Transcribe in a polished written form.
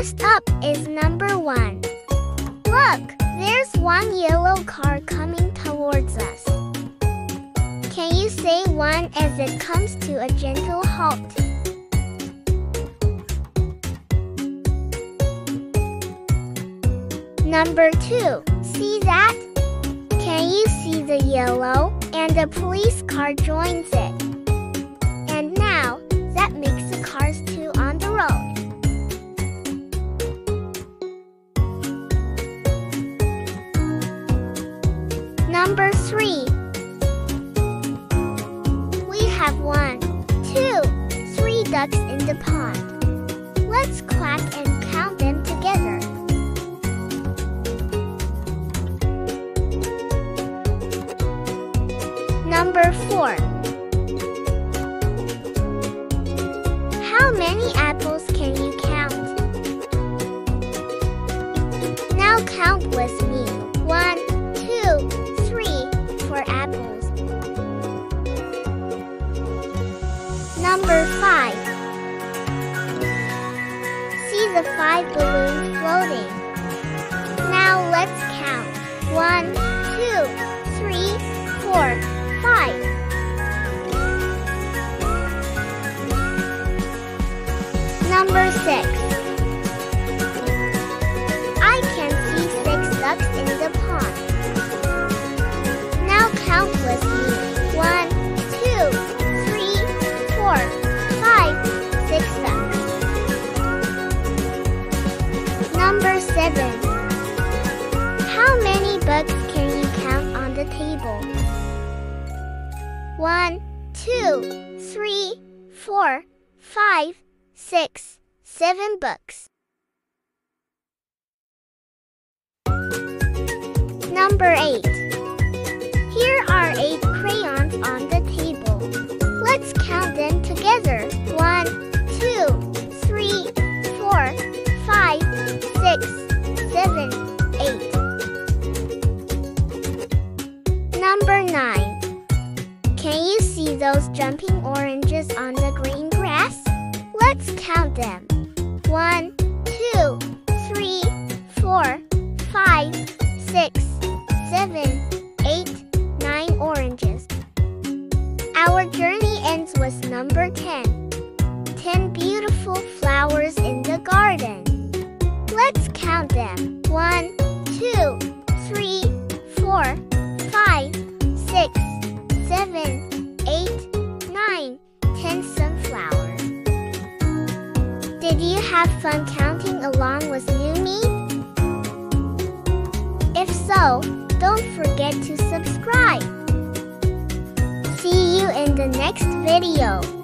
First up is number 1. Look, there's one yellow car coming towards us. Can you say one as it comes to a gentle halt? Number 2. See that? Can you see the yellow? And a police car joins it. And now, that makes the cars two on the road. Number 3. We have 1, 2, 3 ducks in the pond. Let's quack and count them together. Number 4. How many apples can you count? Now count with me. 1, 2, 3, 4 apples. Number 5. See the 5 balloons floating. Now let's count. 1, 2, 3, 4. 5. Number 6. I can see 6 ducks in the pond. Now count with me. 1, 2, 3, 4, 5, 6 ducks. Number 7. How many bugs can you count on the table? 1, 2, 3, 4, 5, 6, 7 books. Number 8. Here are 8 crayons on the table. Let's count them together. 1, 2, 3, 4, 5, 6, 7, 8. Number 9. Can you see those jumping oranges on the green grass? Let's count them. 1, 2, 3, 4, 5, 6, 7, 8, 9 oranges. Our journey ends with number 10. 10 beautiful flowers in the garden. Let's count them. 1, 2, 3, 4, 5, 6. 7, 8, 9, 10 sunflowers. Did you have fun counting along with Numi? If so, don't forget to subscribe. See you in the next video.